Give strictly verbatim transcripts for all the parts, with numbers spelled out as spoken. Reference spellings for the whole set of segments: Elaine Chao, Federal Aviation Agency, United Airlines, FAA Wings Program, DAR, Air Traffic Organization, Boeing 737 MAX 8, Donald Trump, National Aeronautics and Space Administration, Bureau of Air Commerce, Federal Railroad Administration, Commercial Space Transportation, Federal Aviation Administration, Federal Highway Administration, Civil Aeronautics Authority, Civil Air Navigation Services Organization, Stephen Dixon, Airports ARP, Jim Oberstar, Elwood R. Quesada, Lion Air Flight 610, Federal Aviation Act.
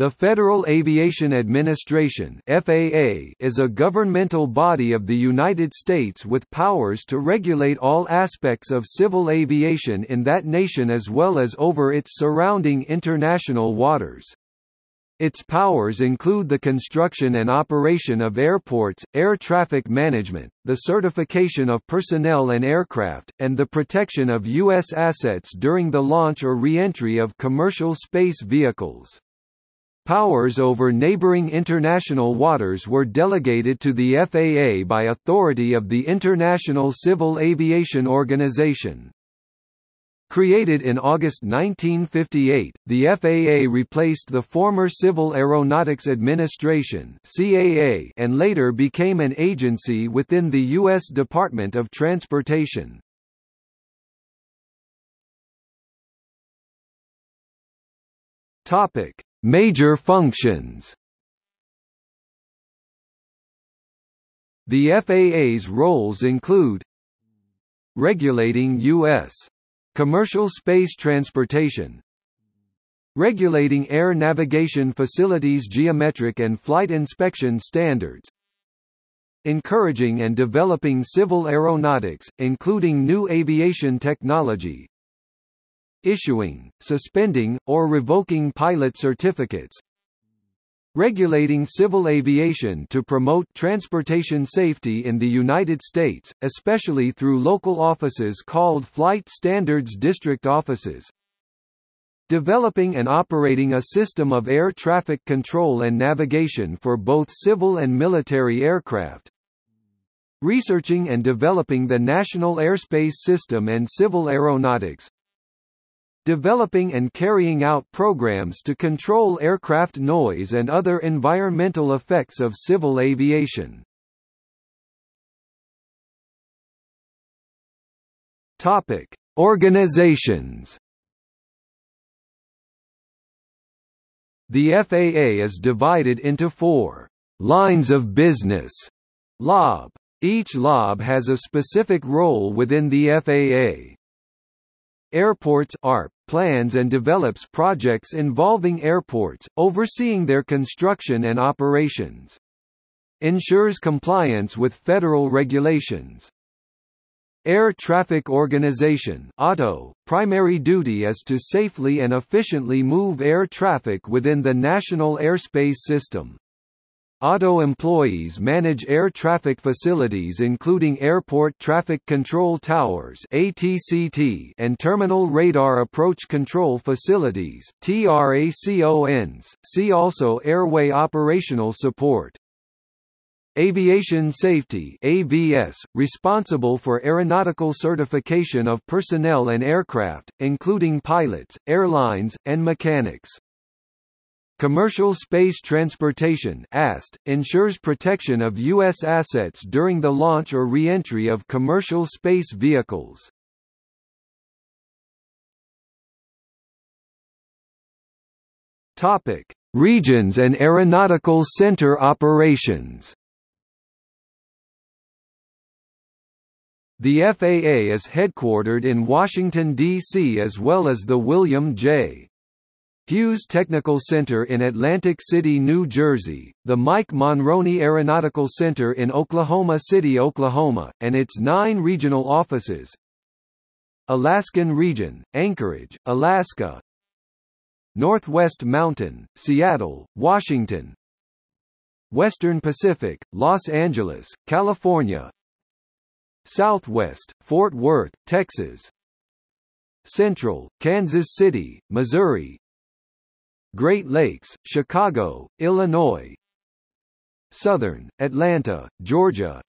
The Federal Aviation Administration (F A A) is a governmental body of the United States with powers to regulate all aspects of civil aviation in that nation as well as over its surrounding international waters. Its powers include the construction and operation of airports, air traffic management, the certification of personnel and aircraft, and the protection of U S assets during the launch or re-entry of commercial space vehicles. Powers over neighboring international waters were delegated to the F A A by authority of the International Civil Aviation Organization. Created in August nineteen fifty-eight, the F A A replaced the former Civil Aeronautics Administration (C A A) and later became an agency within the U S Department of Transportation. Topic: Major functions. The F A A's roles include regulating U S commercial space transportation, regulating air navigation facilities, geometric and flight inspection standards, encouraging and developing civil aeronautics, including new aviation technology, issuing, suspending, or revoking pilot certificates, regulating civil aviation to promote transportation safety in the United States, especially through local offices called Flight Standards District Offices, developing and operating a system of air traffic control and navigation for both civil and military aircraft, researching and developing the National Airspace System and Civil Aeronautics, developing and carrying out programs to control aircraft noise and other environmental effects of civil aviation. Topic: Organizations. The F A A is divided into four lines of business (L O B). Each L O B has a specific role within the F A A. Airports A R P plans and develops projects involving airports, overseeing their construction and operations. Ensures compliance with federal regulations. Air Traffic Organization (A T O). Primary duty is to safely and efficiently move air traffic within the National Airspace System. A T O employees manage air traffic facilities including Airport Traffic Control Towers (A T C T) and Terminal Radar Approach Control Facilities (T R A C O Ns). See also Airway Operational Support. Aviation Safety (A V S), responsible for aeronautical certification of personnel and aircraft, including pilots, airlines, and mechanics. Commercial Space Transportation (C S T) ensures protection of U S assets during the launch or re-entry of commercial space vehicles. Topic: Regions and Aeronautical Center Operations. The F A A is headquartered in Washington, D C as well as the William J. Hughes Technical Center in Atlantic City, New Jersey, the Mike Monroney Aeronautical Center in Oklahoma City, Oklahoma, and its nine regional offices: Alaskan Region, Anchorage, Alaska; Northwest Mountain, Seattle, Washington; Western Pacific, Los Angeles, California; Southwest, Fort Worth, Texas; Central, Kansas City, Missouri; Great Lakes, Chicago, Illinois; Southern, Atlanta, Georgia;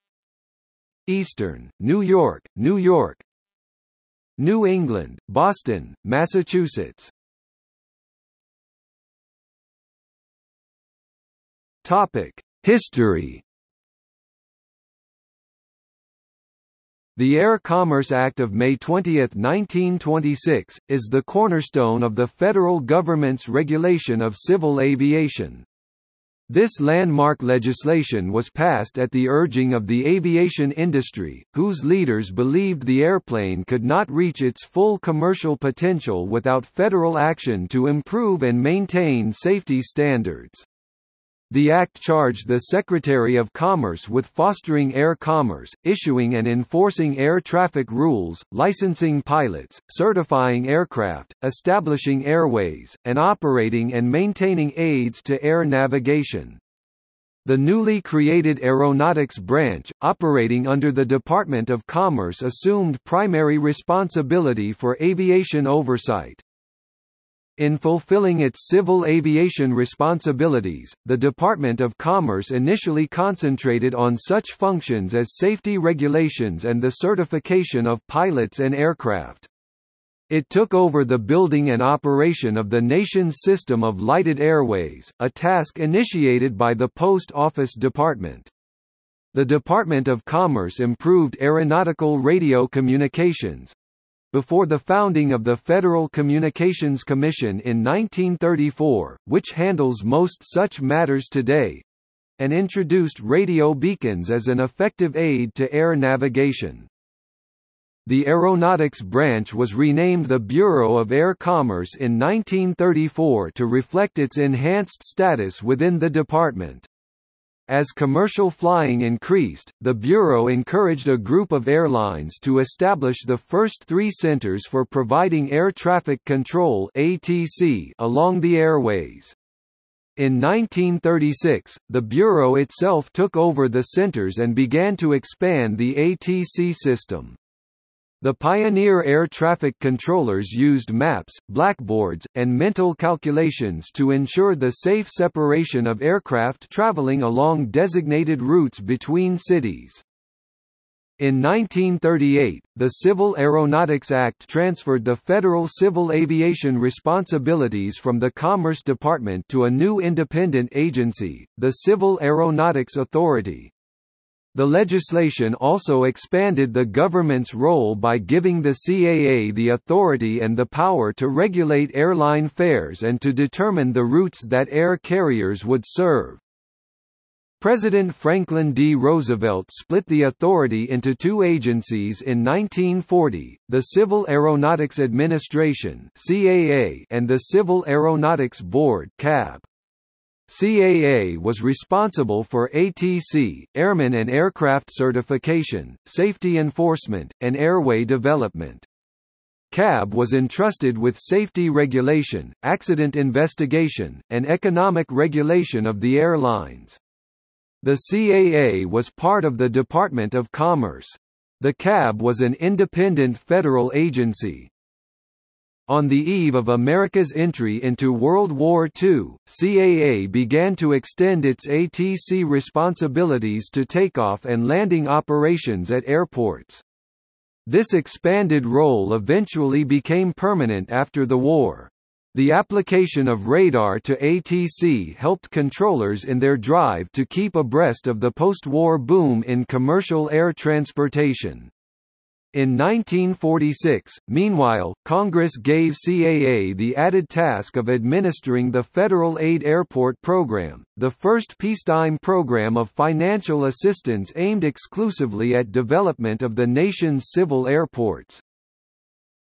Eastern, New York, New York; New England, Boston, Massachusetts. Topic: History. The Air Commerce Act of May twentieth nineteen twenty-six, is the cornerstone of the federal government's regulation of civil aviation. This landmark legislation was passed at the urging of the aviation industry, whose leaders believed the airplane could not reach its full commercial potential without federal action to improve and maintain safety standards. The Act charged the Secretary of Commerce with fostering air commerce, issuing and enforcing air traffic rules, licensing pilots, certifying aircraft, establishing airways, and operating and maintaining aids to air navigation. The newly created Aeronautics Branch, operating under the Department of Commerce, assumed primary responsibility for aviation oversight. In fulfilling its civil aviation responsibilities, the Department of Commerce initially concentrated on such functions as safety regulations and the certification of pilots and aircraft. It took over the building and operation of the nation's system of lighted airways, a task initiated by the Post Office Department. The Department of Commerce improved aeronautical radio communications, before the founding of the Federal Communications Commission in nineteen thirty-four, which handles most such matters today, and introduced radio beacons as an effective aid to air navigation. The Aeronautics Branch was renamed the Bureau of Air Commerce in nineteen thirty-four to reflect its enhanced status within the department. As commercial flying increased, the Bureau encouraged a group of airlines to establish the first three centers for providing air traffic control (A T C) along the airways. In nineteen thirty-six, the Bureau itself took over the centers and began to expand the A T C system. The pioneer air traffic controllers used maps, blackboards, and mental calculations to ensure the safe separation of aircraft traveling along designated routes between cities. In nineteen thirty-eight, the Civil Aeronautics Act transferred the federal civil aviation responsibilities from the Commerce Department to a new independent agency, the Civil Aeronautics Authority. The legislation also expanded the government's role by giving the C A A the authority and the power to regulate airline fares and to determine the routes that air carriers would serve. President Franklin D. Roosevelt split the authority into two agencies in nineteen forty, the Civil Aeronautics Administration (C A A) and the Civil Aeronautics Board (C A B). C A A was responsible for A T C, airmen and aircraft certification, safety enforcement, and airway development. C A B was entrusted with safety regulation, accident investigation, and economic regulation of the airlines. The C A A was part of the Department of Commerce. The C A B was an independent federal agency. On the eve of America's entry into World War Two, C A A began to extend its A T C responsibilities to takeoff and landing operations at airports. This expanded role eventually became permanent after the war. The application of radar to A T C helped controllers in their drive to keep abreast of the post-war boom in commercial air transportation. In nineteen forty-six, meanwhile, Congress gave C A A the added task of administering the Federal Aid Airport Program, the first peacetime program of financial assistance aimed exclusively at development of the nation's civil airports.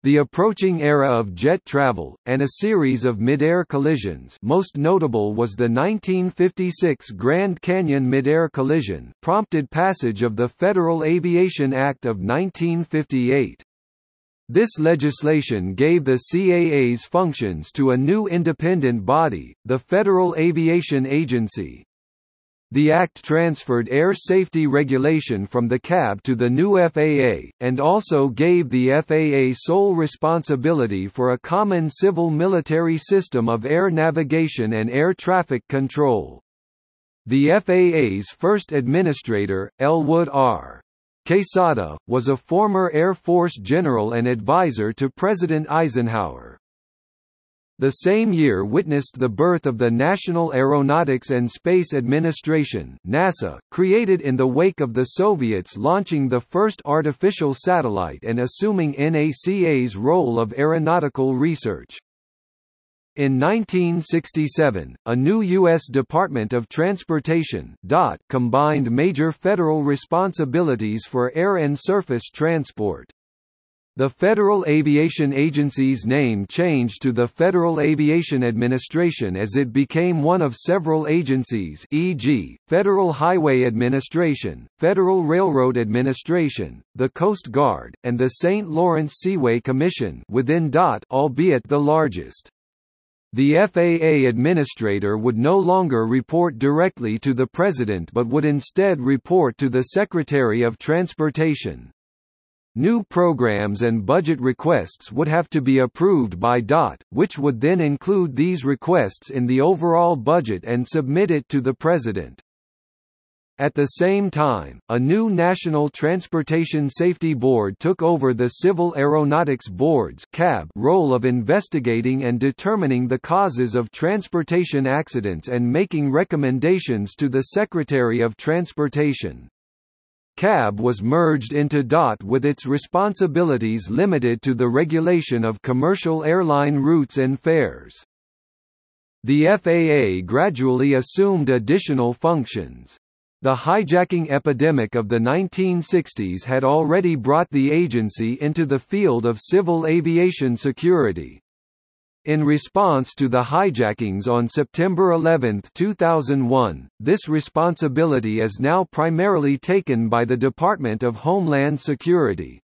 The approaching era of jet travel, and a series of mid-air collisions, most notable was the nineteen fifty-six Grand Canyon mid-air collision, prompted passage of the Federal Aviation Act of nineteen fifty-eight. This legislation gave the C A A's functions to a new independent body, the Federal Aviation Agency. The Act transferred air safety regulation from the C A B to the new F A A, and also gave the F A A sole responsibility for a common civil-military system of air navigation and air traffic control. The F A A's first administrator, Elwood R. Quesada, was a former Air Force general and advisor to President Eisenhower. The same year witnessed the birth of the National Aeronautics and Space Administration (NASA), created in the wake of the Soviets launching the first artificial satellite and assuming NASA's role of aeronautical research. In nineteen sixty-seven, a new U S Department of Transportation (D A R) combined major federal responsibilities for air and surface transport. The Federal Aviation Agency's name changed to the Federal Aviation Administration as it became one of several agencies, for example, Federal Highway Administration, Federal Railroad Administration, the Coast Guard, and the Saint Lawrence Seaway Commission within D O T, albeit the largest. The F A A administrator would no longer report directly to the President but would instead report to the Secretary of Transportation. New programs and budget requests would have to be approved by D O T, which would then include these requests in the overall budget and submit it to the President. At the same time, a new National Transportation Safety Board took over the Civil Aeronautics Board's (C A B) role of investigating and determining the causes of transportation accidents and making recommendations to the Secretary of Transportation. C A B was merged into D O T with its responsibilities limited to the regulation of commercial airline routes and fares. The F A A gradually assumed additional functions. The hijacking epidemic of the nineteen sixties had already brought the agency into the field of civil aviation security. In response to the hijackings on September eleventh two thousand one, this responsibility is now primarily taken by the Department of Homeland Security.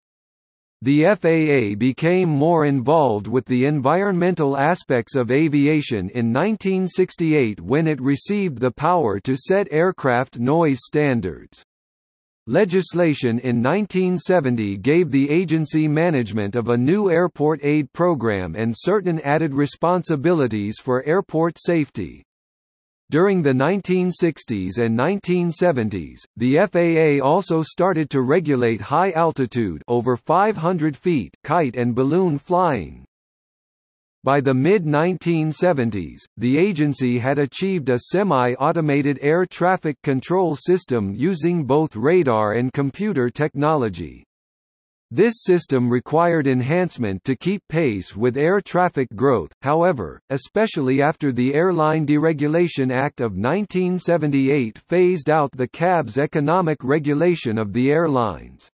The F A A became more involved with the environmental aspects of aviation in nineteen sixty-eight when it received the power to set aircraft noise standards. Legislation in nineteen seventy gave the agency management of a new airport aid program and certain added responsibilities for airport safety. During the nineteen sixties and nineteen seventies, the F A A also started to regulate high altitude over five hundred feet kite and balloon flying. By the mid nineteen seventies, the agency had achieved a semi-automated air traffic control system using both radar and computer technology. This system required enhancement to keep pace with air traffic growth, however, especially after the Airline Deregulation Act of nineteen seventy-eight phased out the C A B's economic regulation of the airlines.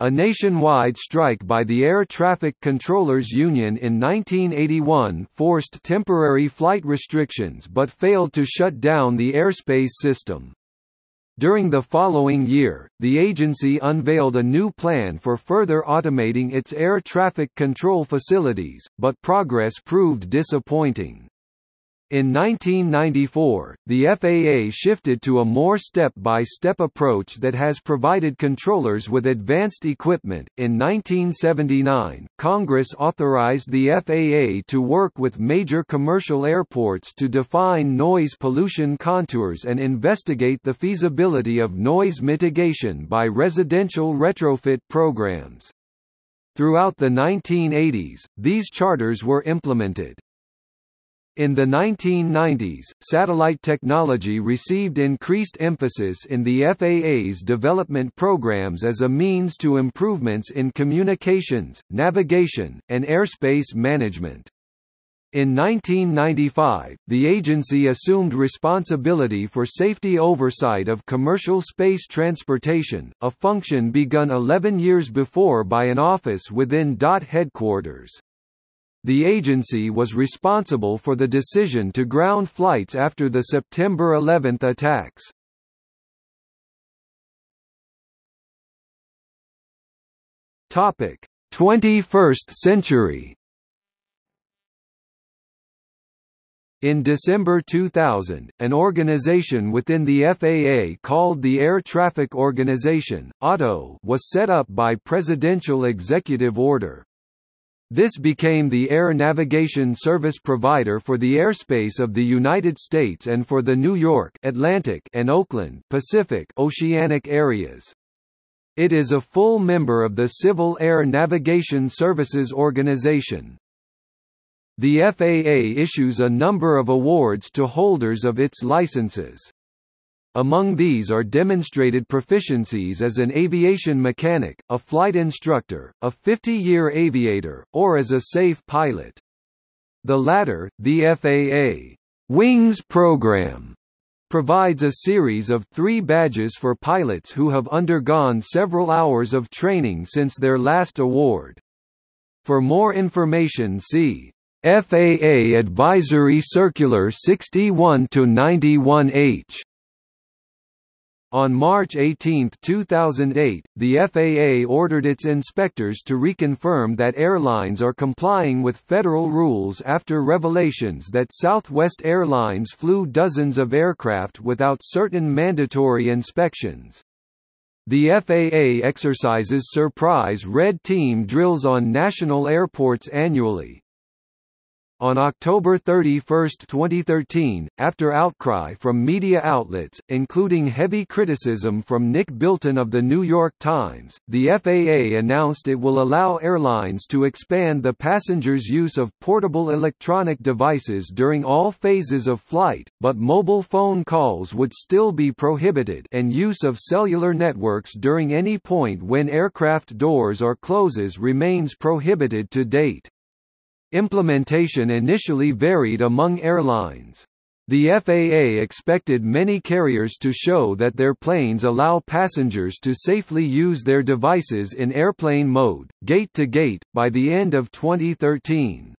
A nationwide strike by the Air Traffic Controllers Union in nineteen eighty-one forced temporary flight restrictions but failed to shut down the airspace system. During the following year, the agency unveiled a new plan for further automating its air traffic control facilities, but progress proved disappointing. In nineteen ninety-four, the F A A shifted to a more step-by-step approach that has provided controllers with advanced equipment. In nineteen seventy-nine, Congress authorized the F A A to work with major commercial airports to define noise pollution contours and investigate the feasibility of noise mitigation by residential retrofit programs. Throughout the nineteen eighties, these charters were implemented. In the nineteen nineties, satellite technology received increased emphasis in the F A A's development programs as a means to improvements in communications, navigation, and airspace management. In nineteen ninety-five, the agency assumed responsibility for safety oversight of commercial space transportation, a function begun eleven years before by an office within D O T headquarters. The agency was responsible for the decision to ground flights after the September eleventh attacks. Topic: twenty-first century. In December two thousand, an organization within the F A A called the Air Traffic Organization (A T O) was set up by presidential executive order. This became the air navigation service provider for the airspace of the United States and for the New York, Atlantic, and Oakland, Pacific, Oceanic areas. It is a full member of the Civil Air Navigation Services Organization. The F A A issues a number of awards to holders of its licenses. Among these are demonstrated proficiencies as an aviation mechanic, a flight instructor, a fifty-year aviator, or as a safe pilot. The latter, the F A A Wings Program, provides a series of three badges for pilots who have undergone several hours of training since their last award. For more information, see F A A Advisory Circular sixty-one to ninety-one H. On March eighteenth two thousand eight, the F A A ordered its inspectors to reconfirm that airlines are complying with federal rules after revelations that Southwest Airlines flew dozens of aircraft without certain mandatory inspections. The F A A exercises surprise red team drills on national airports annually. On October thirty-first twenty thirteen, after outcry from media outlets, including heavy criticism from Nick Bilton of The New York Times, the F A A announced it will allow airlines to expand the passengers' use of portable electronic devices during all phases of flight, but mobile phone calls would still be prohibited and use of cellular networks during any point when aircraft doors or closes remains prohibited to date. Implementation initially varied among airlines. The F A A expected many carriers to show that their planes allow passengers to safely use their devices in airplane mode, gate-to-gate, by the end of twenty thirteen.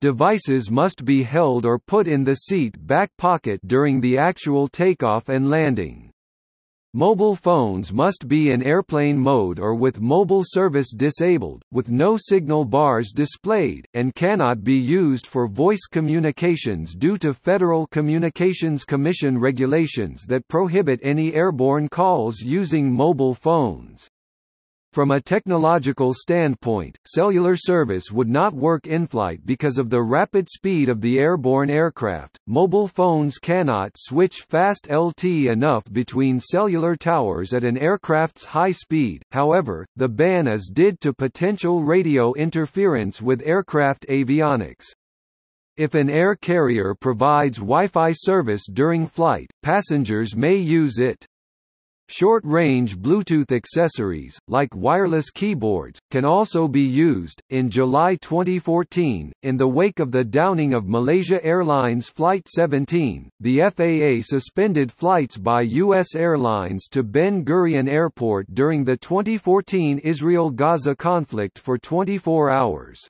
Devices must be held or put in the seat back pocket during the actual takeoff and landing. Mobile phones must be in airplane mode or with mobile service disabled, with no signal bars displayed, and cannot be used for voice communications due to Federal Communications Commission regulations that prohibit any airborne calls using mobile phones. From a technological standpoint, cellular service would not work in flight because of the rapid speed of the airborne aircraft. Mobile phones cannot switch fast L T E enough between cellular towers at an aircraft's high speed. However, the ban is did to potential radio interference with aircraft avionics. If an air carrier provides Wi-Fi service during flight, passengers may use it. Short-range Bluetooth accessories, like wireless keyboards, can also be used. In July twenty fourteen, in the wake of the downing of Malaysia Airlines Flight seventeen, the F A A suspended flights by U S airlines to Ben Gurion Airport during the twenty fourteen Israel-Gaza conflict for twenty-four hours.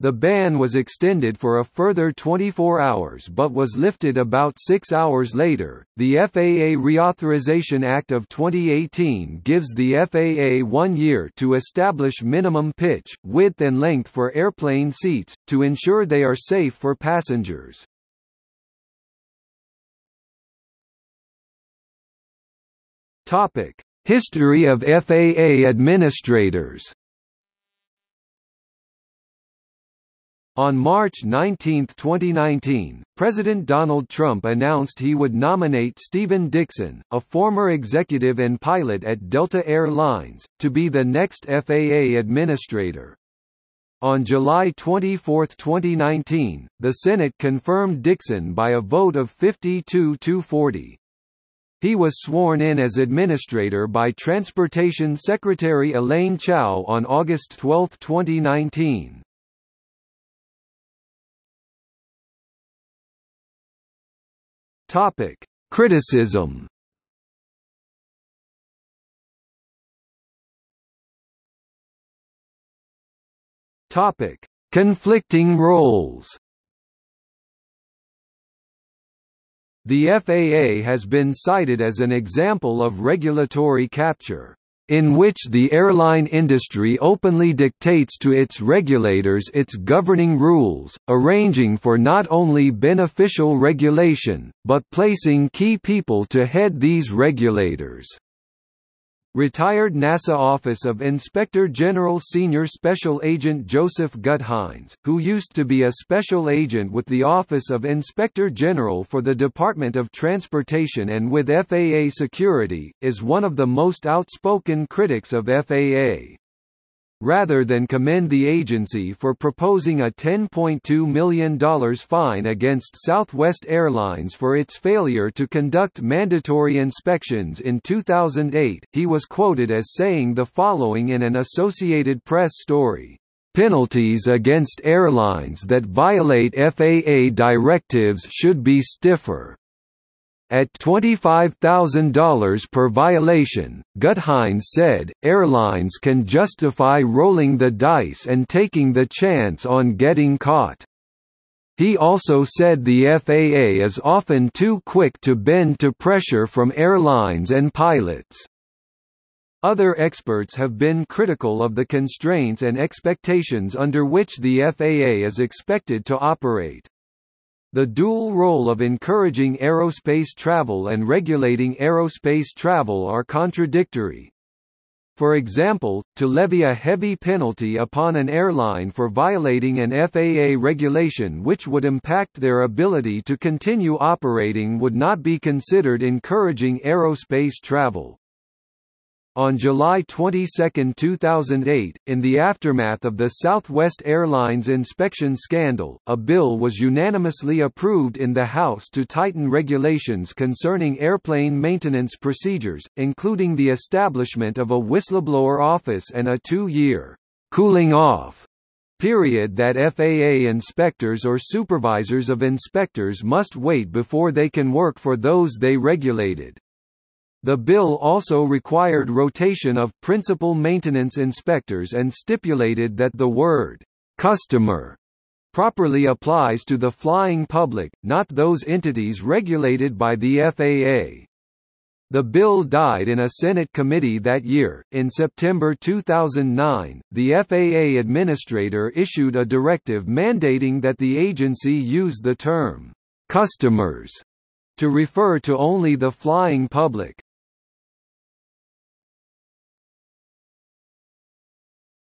The ban was extended for a further twenty-four hours but was lifted about six hours later. The F A A Reauthorization Act of twenty eighteen gives the F A A one year to establish minimum pitch, width, and length for airplane seats, to ensure they are safe for passengers. History of F A A administrators. On March nineteenth twenty nineteen, President Donald Trump announced he would nominate Stephen Dixon, a former executive and pilot at Delta Air Lines, to be the next F A A administrator. On July twenty-fourth twenty nineteen, the Senate confirmed Dixon by a vote of fifty-two to forty. He was sworn in as administrator by Transportation Secretary Elaine Chao on August twelfth twenty nineteen. Topic: Criticism. Topic: Conflicting roles. The F A A has been cited as an example of regulatory capture, in which the airline industry openly dictates to its regulators its governing rules, arranging for not only beneficial regulation, but placing key people to head these regulators. Retired NASA Office of Inspector General Senior Special Agent Joseph Guthines, who used to be a special agent with the Office of Inspector General for the Department of Transportation and with F A A Security, is one of the most outspoken critics of F A A. Rather than commend the agency for proposing a ten point two million dollar fine against Southwest Airlines for its failure to conduct mandatory inspections in two thousand eight, he was quoted as saying the following in an Associated Press story. Penalties against airlines that violate F A A directives should be stiffer. At twenty-five thousand dollars per violation, Guthines said, airlines can justify rolling the dice and taking the chance on getting caught. He also said the F A A is often too quick to bend to pressure from airlines and pilots. Other experts have been critical of the constraints and expectations under which the F A A is expected to operate. The dual role of encouraging aerospace travel and regulating aerospace travel are contradictory. For example, to levy a heavy penalty upon an airline for violating an F A A regulation which would impact their ability to continue operating would not be considered encouraging aerospace travel. On July twenty-second two thousand eight, in the aftermath of the Southwest Airlines inspection scandal, a bill was unanimously approved in the House to tighten regulations concerning airplane maintenance procedures, including the establishment of a whistleblower office and a two-year cooling-off period that F A A inspectors or supervisors of inspectors must wait before they can work for those they regulated. The bill also required rotation of principal maintenance inspectors and stipulated that the word "customer" properly applies to the flying public, not those entities regulated by the F A A. The bill died in a Senate committee that year. In September two thousand nine, the F A A administrator issued a directive mandating that the agency use the term "customers" to refer to only the flying public.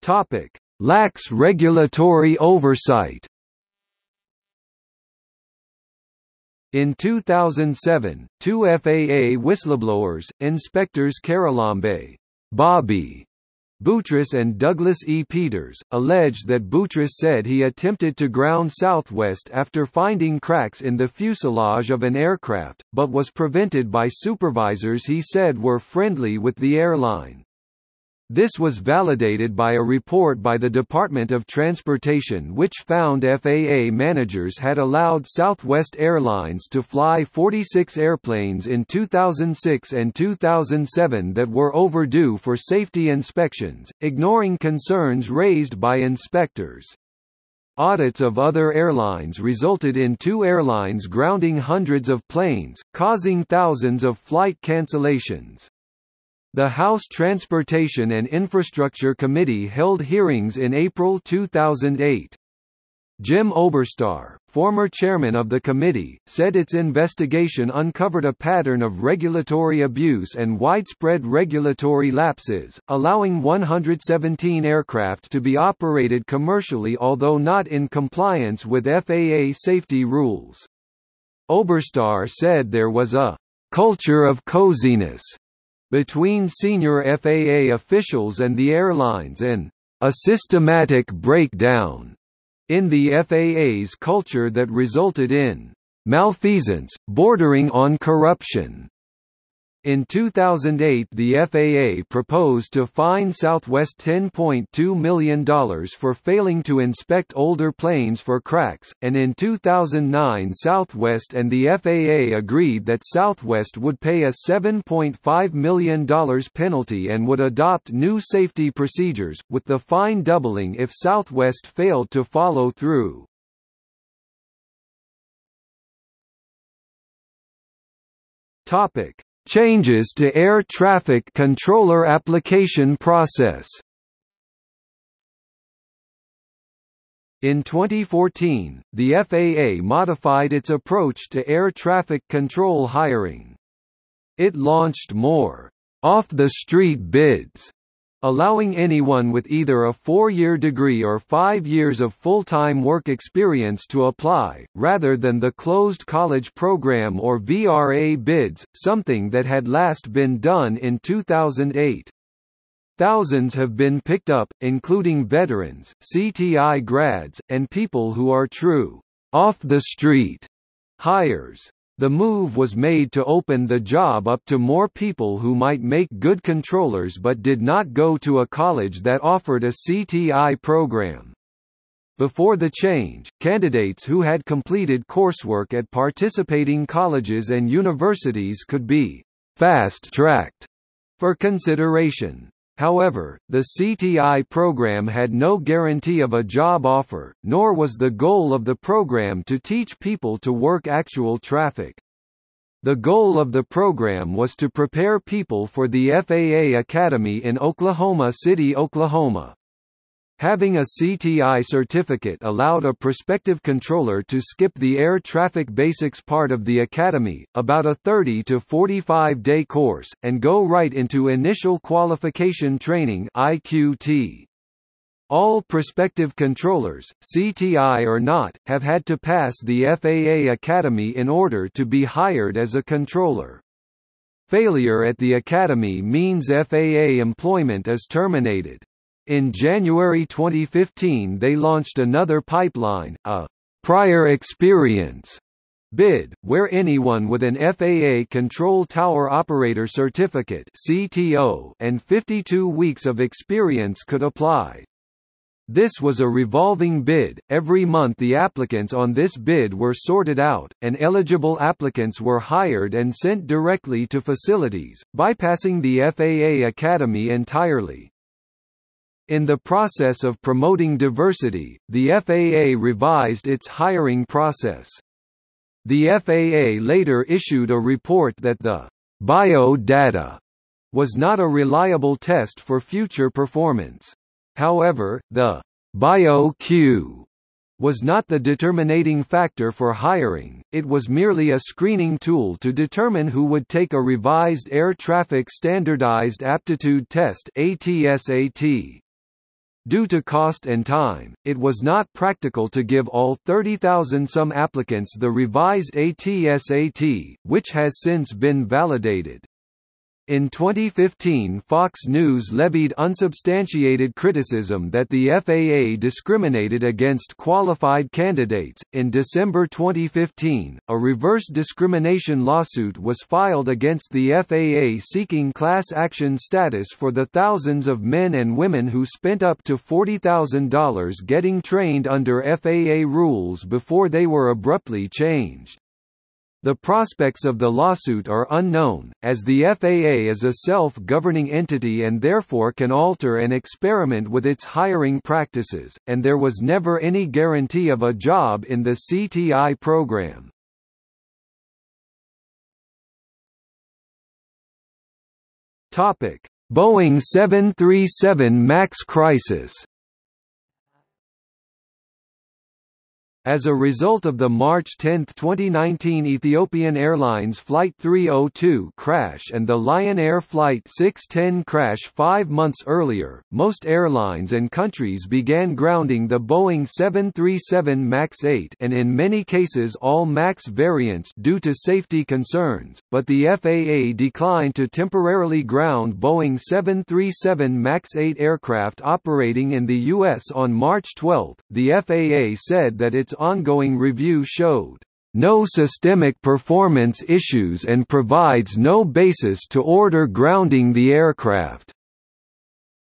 Topic: Lax regulatory oversight. In two thousand seven, two F A A whistleblowers, inspectors Carolambe Bobby Boutrous and Douglas E. Peters, alleged that Boutrous said he attempted to ground Southwest after finding cracks in the fuselage of an aircraft, but was prevented by supervisors he said were friendly with the airline. This was validated by a report by the Department of Transportation which found F A A managers had allowed Southwest Airlines to fly forty-six airplanes in two thousand six and two thousand seven that were overdue for safety inspections, ignoring concerns raised by inspectors. Audits of other airlines resulted in two airlines grounding hundreds of planes, causing thousands of flight cancellations. The House Transportation and Infrastructure Committee held hearings in April two thousand eight. Jim Oberstar, former chairman of the committee, said its investigation uncovered a pattern of regulatory abuse and widespread regulatory lapses, allowing one hundred seventeen aircraft to be operated commercially although not in compliance with F A A safety rules. Oberstar said there was a culture of coziness between senior F A A officials and the airlines and a systematic breakdown in the F A A's culture that resulted in malfeasance, bordering on corruption. In two thousand eight, the F A A proposed to fine Southwest ten point two million dollars for failing to inspect older planes for cracks, and in two thousand nine Southwest and the F A A agreed that Southwest would pay a seven point five million dollars penalty and would adopt new safety procedures, with the fine doubling if Southwest failed to follow through. Topic: Changes to air traffic controller application process. In twenty fourteen, the F A A modified its approach to air traffic control hiring. It launched more off-the-street bids, allowing anyone with either a four-year degree or five years of full-time work experience to apply, rather than the closed college program or V R A bids, something that had last been done in two thousand eight. Thousands have been picked up, including veterans, C T I grads, and people who are true off-the-street hires. The move was made to open the job up to more people who might make good controllers but did not go to a college that offered a C T I program. Before the change, candidates who had completed coursework at participating colleges and universities could be fast-tracked for consideration. However, the C T I program had no guarantee of a job offer, nor was the goal of the program to teach people to work actual traffic. The goal of the program was to prepare people for the F A A Academy in Oklahoma City, Oklahoma. Having a C T I certificate allowed a prospective controller to skip the air traffic basics part of the academy, about a thirty to forty-five day course, and go right into initial qualification training I Q T. All prospective controllers, C T I or not, have had to pass the F A A Academy in order to be hired as a controller. Failure at the academy means F A A employment is terminated. In January twenty fifteen they launched another pipeline, a prior experience bid, where anyone with an F A A Control Tower Operator Certificate (C T O) and fifty-two weeks of experience could apply. This was a revolving bid. Every month the applicants on this bid were sorted out, and eligible applicants were hired and sent directly to facilities, bypassing the F A A Academy entirely. In the process of promoting diversity, the F A A revised its hiring process. The F A A later issued a report that the bio data was not a reliable test for future performance. However, the bio Q was not the determining factor for hiring, it was merely a screening tool to determine who would take a revised Air Traffic Standardized Aptitude Test (A T S A T). Due to cost and time, it was not practical to give all thirty thousand some applicants the revised A T S A T, which has since been validated. In twenty fifteen, Fox News levied unsubstantiated criticism that the F A A discriminated against qualified candidates. In December twenty fifteen, a reverse discrimination lawsuit was filed against the F A A seeking class action status for the thousands of men and women who spent up to forty thousand dollars getting trained under F A A rules before they were abruptly changed. The prospects of the lawsuit are unknown, as the F A A is a self-governing entity and therefore can alter and experiment with its hiring practices, and there was never any guarantee of a job in the C T I program. Boeing seven thirty-seven MAX crisis. As a result of the March tenth twenty nineteen Ethiopian Airlines Flight three oh two crash and the Lion Air Flight six ten crash five months earlier, most airlines and countries began grounding the Boeing seven thirty-seven MAX eight and in many cases all MAX variants due to safety concerns, but the F A A declined to temporarily ground Boeing seven thirty-seven MAX eight aircraft operating in the U S on March twelfth. The F A A said that its ongoing review showed no systemic performance issues and provides no basis to order grounding the aircraft.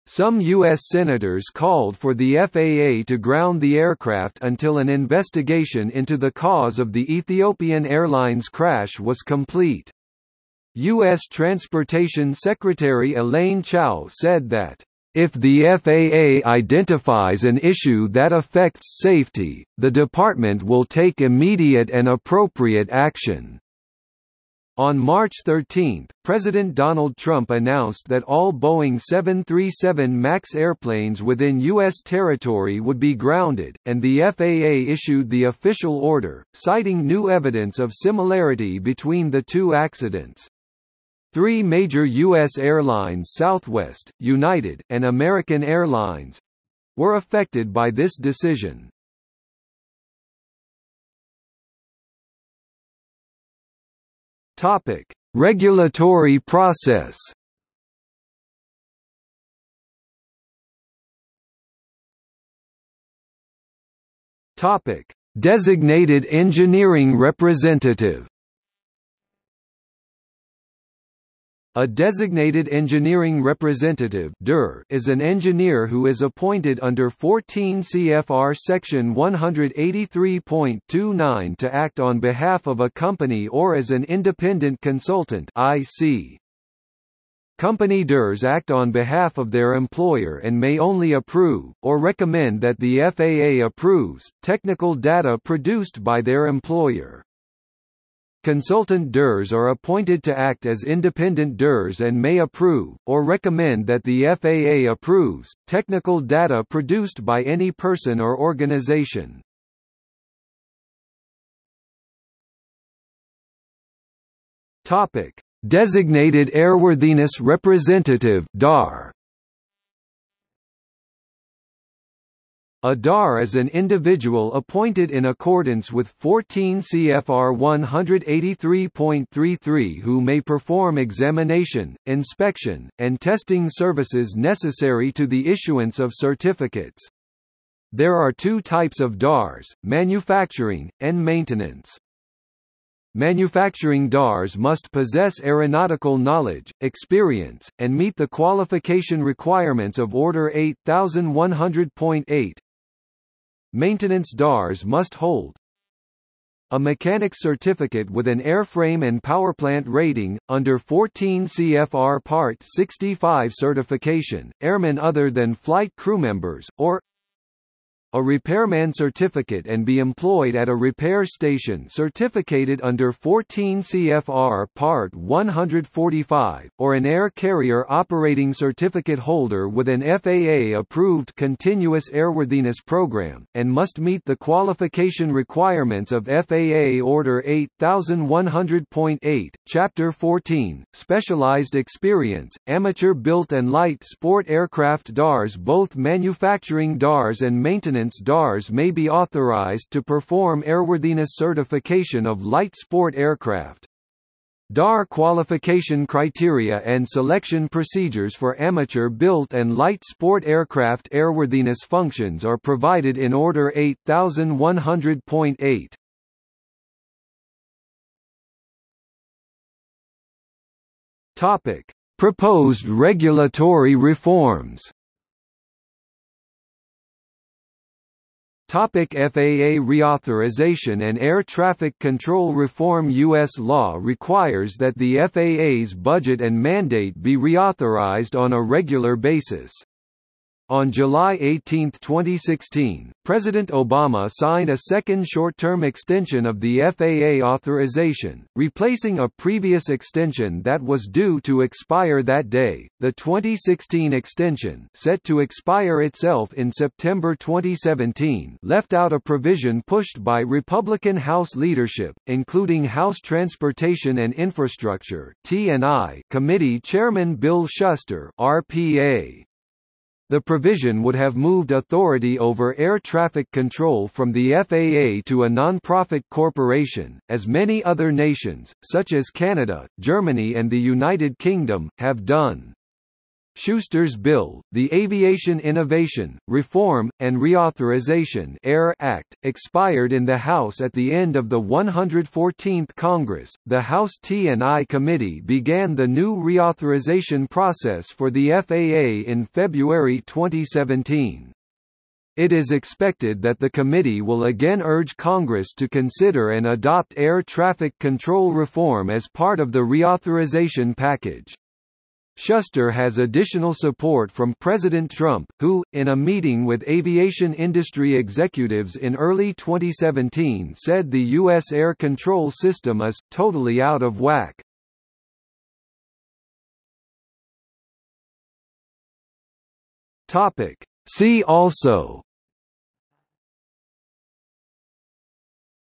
Some U S senators called for the F A A to ground the aircraft until an investigation into the cause of the Ethiopian Airlines crash was complete. U S Transportation Secretary Elaine Chao said that if the F A A identifies an issue that affects safety, the department will take immediate and appropriate action. On March thirteenth, President Donald Trump announced that all Boeing seven thirty-seven MAX airplanes within U S territory would be grounded, and the F A A issued the official order, citing new evidence of similarity between the two accidents. Three major U S airlines, Southwest, United, and American Airlines, were affected by this decision. Topic: Regulatory process. Topic: Designated engineering representative. A designated engineering representative (D E R) is an engineer who is appointed under fourteen C F R Section one eighty-three point two nine to act on behalf of a company or as an independent consultant (I C). Company D E Rs act on behalf of their employer and may only approve, or recommend that the F A A approves, technical data produced by their employer. Consultant D E Rs are appointed to act as independent D E Rs and may approve, or recommend that the F A A approves, technical data produced by any person or organization. Topic: Designated Airworthiness Representative (D A R). A D A R is an individual appointed in accordance with fourteen C F R one eighty-three point three three who may perform examination, inspection, and testing services necessary to the issuance of certificates. There are two types of D A Rs, manufacturing, and maintenance. Manufacturing D A Rs must possess aeronautical knowledge, experience, and meet the qualification requirements of Order eighty-one hundred point eight. Maintenance D A Rs must hold a mechanics certificate with an airframe and powerplant rating, under fourteen C F R Part sixty-five certification, airmen other than flight crew members, or a repairman certificate and be employed at a repair station certificated under fourteen C F R Part one forty-five, or an air carrier operating certificate holder with an F A A-approved continuous airworthiness program, and must meet the qualification requirements of F A A Order eighty-one hundred point eight, Chapter fourteen, Specialized Experience, Amateur Built and Light Sport Aircraft D A Rs. Both manufacturing D A Rs and maintenance D A Rs may be authorized to perform airworthiness certification of light sport aircraft. D A R qualification criteria and selection procedures for amateur-built and light sport aircraft airworthiness functions are provided in Order eighty-one hundred point eight. Topic: Proposed regulatory reforms. Topic: F A A reauthorization and air traffic control reform. U S law requires that the F A A's budget and mandate be reauthorized on a regular basis. On July eighteenth twenty sixteen, President Obama signed a second short-term extension of the F A A authorization, replacing a previous extension that was due to expire that day. The twenty sixteen extension, set to expire itself in September twenty seventeen, left out a provision pushed by Republican House leadership, including House Transportation and Infrastructure (T and I) Committee Chairman Bill Shuster, R P A. The provision would have moved authority over air traffic control from the F A A to a non-profit corporation, as many other nations, such as Canada, Germany and the United Kingdom, have done. Shuster's bill, the Aviation Innovation, Reform, and Reauthorization (A I R) Act, expired in the House at the end of the one hundred fourteenth Congress. The House T and I Committee began the new reauthorization process for the F A A in February twenty seventeen. It is expected that the committee will again urge Congress to consider and adopt air traffic control reform as part of the reauthorization package. Shuster has additional support from President Trump, who, in a meeting with aviation industry executives in early twenty seventeen, said the U S air control system is totally out of whack. Topic: See also: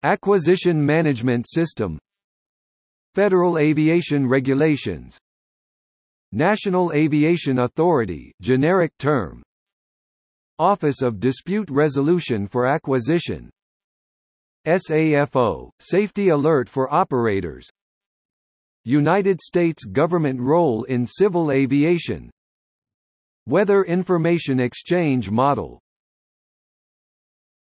Acquisition Management System, Federal Aviation Regulations, National Aviation Authority, generic term, Office of Dispute Resolution for Acquisition, S A F O, Safety Alert for Operators, United States Government Role in Civil Aviation, Weather Information Exchange Model,